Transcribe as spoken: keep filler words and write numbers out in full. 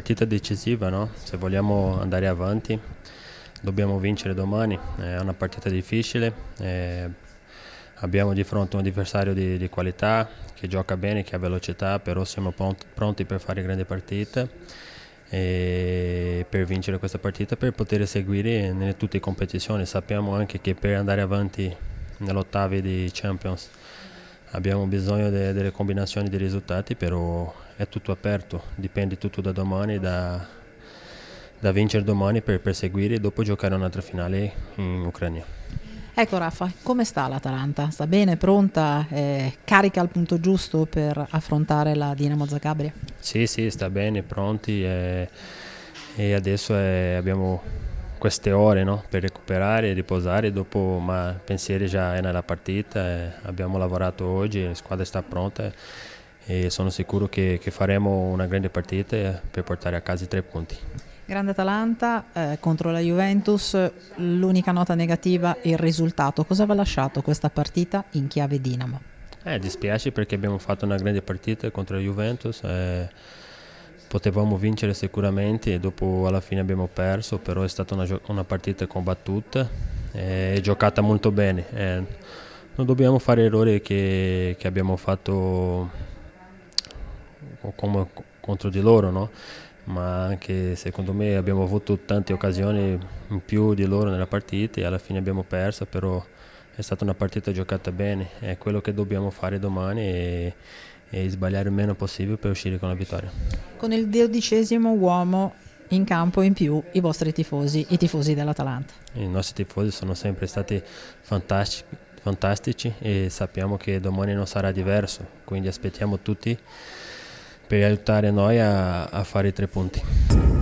partita decisiva, no? Se vogliamo andare avanti dobbiamo vincere domani, è una partita difficile, eh, abbiamo di fronte un avversario di, di qualità, che gioca bene, che ha velocità, però siamo pronti per fare grande partita e per vincere questa partita, per poter seguire nelle tutte le competizioni. Sappiamo anche che per andare avanti nell'ottavi di Champions abbiamo bisogno de, delle combinazioni di risultati, però è tutto aperto, dipende tutto da domani, da, da vincere domani per perseguire e dopo giocare un'altra finale in Ucraina. Ecco Raffa, come sta l'Atalanta? Sta bene, pronta, eh, carica al punto giusto per affrontare la Dinamo Zagabria? Sì, sì, sta bene, pronti e, e adesso è, abbiamo queste ore, no? Per recuperare e riposare, dopo, ma il pensiero già è nella partita, eh, abbiamo lavorato oggi, la squadra sta pronta e sono sicuro che, che faremo una grande partita per portare a casa i tre punti. Grande Atalanta eh, contro la Juventus, l'unica nota negativa è il risultato. Cosa vi ha lasciato questa partita in chiave Dinamo? Eh, dispiace perché abbiamo fatto una grande partita contro la Juventus, eh, potevamo vincere sicuramente e dopo alla fine abbiamo perso, però è stata una, una partita combattuta e giocata molto bene. Eh, non dobbiamo fare errori che, che abbiamo fatto come, contro di loro, no? Ma anche secondo me abbiamo avuto tante occasioni in più di loro nella partita e alla fine abbiamo perso, però è stata una partita giocata bene, è quello che dobbiamo fare domani e, e sbagliare il meno possibile per uscire con la vittoria. Con il dodicesimo uomo in campo in più, i vostri tifosi, i tifosi dell'Atalanta? I nostri tifosi sono sempre stati fantastici, fantastici e sappiamo che domani non sarà diverso, quindi aspettiamo tutti per aiutare noi a, a fare i tre punti.